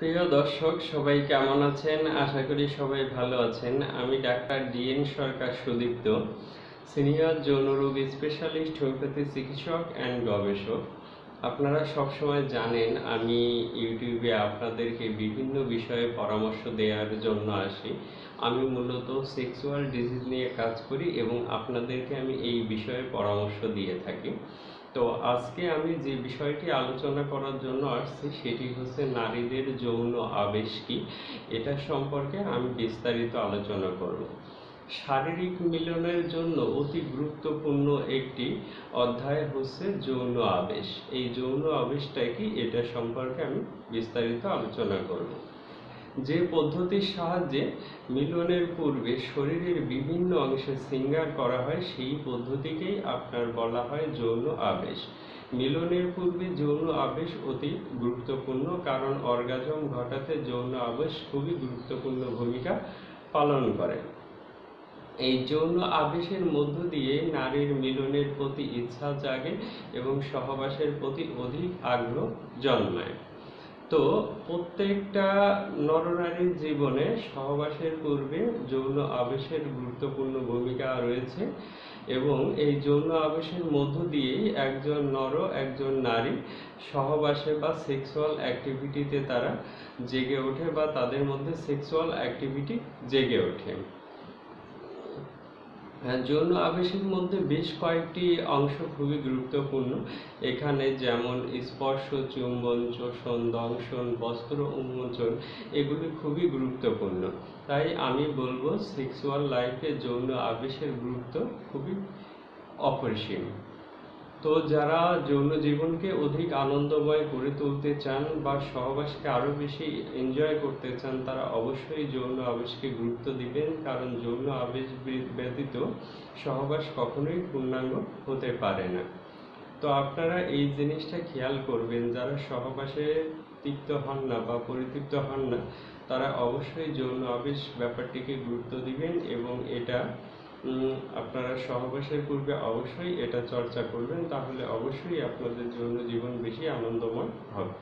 প্রিয় দর্শক সবাই কেমন আছেন? আশা করি সবাই ভালো আছেন। আমি doctor DN Sarkar Sudipta, senior যৌনরোগ স্পেশালিস্ট, হোমিওপ্যাথি চিকিৎসক অ্যান্ড গবেষক। আপনারা সবসময় জানেন আমি ইউটিউবে আপনাদেরকে বিভিন্ন বিষয়ে পরামর্শ দেওয়ার জন্য আসি। আমি মূলত সেক্সুয়াল ডিজিজ নিয়ে কাজ করি এবং আপনাদেরকে আমি এই বিষয়ে পরামর্শ দিয়ে থাকি। তো আজকে আমি যে বিষয়টি আলোচনা করার জন্য আসছি সেটি হচ্ছে নারীদের যৌন আবেশ কি, এটা সম্পর্কে আমি বিস্তারিত আলোচনা করব। শারীরিক মিলনের জন্য অতি গুরুত্বপূর্ণ একটি অধ্যায় হচ্ছে যৌন আবেশ। এই যৌন আবেশটা কি, এটা সম্পর্কে আমি বিস্তারিত আলোচনা করব। যে পদ্ধতির সাহায্যে মিলনের পূর্বে শরীরের বিভিন্ন অংশে সিঙ্গার করা হয় সেই পদ্ধতিকেই আপনার বলা হয় যৌন আবেশ। মিলনের পূর্বে যৌন আবেশ অতি গুরুত্বপূর্ণ, কারণ অর্গাজম ঘটাতে যৌন আবেশ খুবই গুরুত্বপূর্ণ ভূমিকা পালন করে। এই যৌন আবেশের মধ্য দিয়ে নারীর মিলনের প্রতি ইচ্ছা জাগে এবং সহবাসের প্রতি অধিক আগ্রহ জন্মায়। তো প্রত্যেকটা নরনারীর জীবনে সহবাসের পূর্বে যৌন আবেশের গুরুত্বপূর্ণ ভূমিকা রয়েছে এবং এই যৌন আবেশের মধ্য দিয়েই একজন নর একজন নারী সহবাসে বা সেক্সুয়াল অ্যাক্টিভিটিতে তারা জেগে ওঠে বা তাদের মধ্যে সেক্সুয়াল অ্যাক্টিভিটি জেগে ওঠে। যৌন আবেশের মধ্যে বেশ কয়েকটি অংশ খুবই গুরুত্বপূর্ণ। এখানে যেমন স্পর্শ, চুম্বন, চোষণ, দংশন, বস্ত্র উন্মোচন, এগুলি খুবই গুরুত্বপূর্ণ। তাই আমি বলবো সেক্সুয়াল লাইফে যৌন আবেশের গুরুত্ব খুবই অপরিসীম। তো যারা যৌন জীবনকে অধিক আনন্দময় করে তুলতে চান বা সহবাসকে আরও বেশি এনজয় করতে চান তারা অবশ্যই যৌন আবেশকে গুরুত্ব দিবেন, কারণ যৌন আবেশ ব্যতীত সহবাস কখনোই পূর্ণাঙ্গ হতে পারে না। তো আপনারা এই জিনিসটা খেয়াল করবেন, যারা সহবাসে তৃপ্ত হন না বা পরিতৃপ্ত হন না তারা অবশ্যই যৌন আবেশ ব্যাপারটিকে গুরুত্ব দিবেন এবং এটা আপনারা সহবাসের পূর্বে অবশ্যই এটা চর্চা করবেন, তাহলে অবশ্যই আপনাদের যৌন জীবন বেশি আনন্দময় হবে।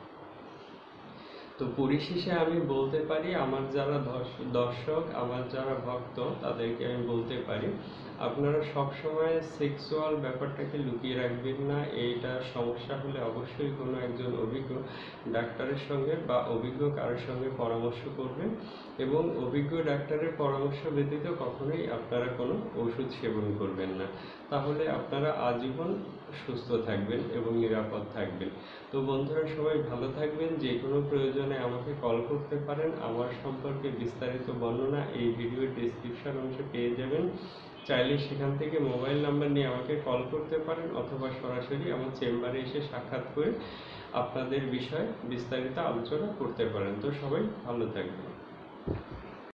তো পরিশেষে আমি বলতে পারি, আমার যারা দর্শক, আমার যারা ভক্ত, তাদেরকে আমি বলতে পারি আপনারা সবসময় সেক্সুয়াল ব্যাপারটাকে লুকিয়ে রাখবেন না। এইটা সমস্যা হলে অবশ্যই কোনো একজন অভিজ্ঞ ডাক্তারের সঙ্গে বা অভিজ্ঞ কারোর সঙ্গে পরামর্শ করবেন এবং অভিজ্ঞ ডাক্তারের পরামর্শ ব্যতীত কখনোই আপনারা কোনো ওষুধ সেবন করবেন না, তাহলে আপনারা আজীবন সুস্থ থাকবেন এবং নিরাপদ থাকবেন। তো বন্ধুরা সবাই ভালো থাকবেন। যে কোনো প্রয়োজনে আমাকে কল করতে পারেন। আমার সম্পর্কে বিস্তারিত বর্ণনা এই ভিডিওর ডেসক্রিপশন অংশে পেয়ে যাবেন। চাইলে সেখান থেকে মোবাইল নাম্বার নিয়ে আমাকে কল করতে পারেন অথবা সরাসরি আমার চেম্বারে এসে সাক্ষাৎ করে আপনাদের বিষয়ে বিস্তারিত আলোচনা করতে পারেন। তো সবাই ভালো থাকবেন।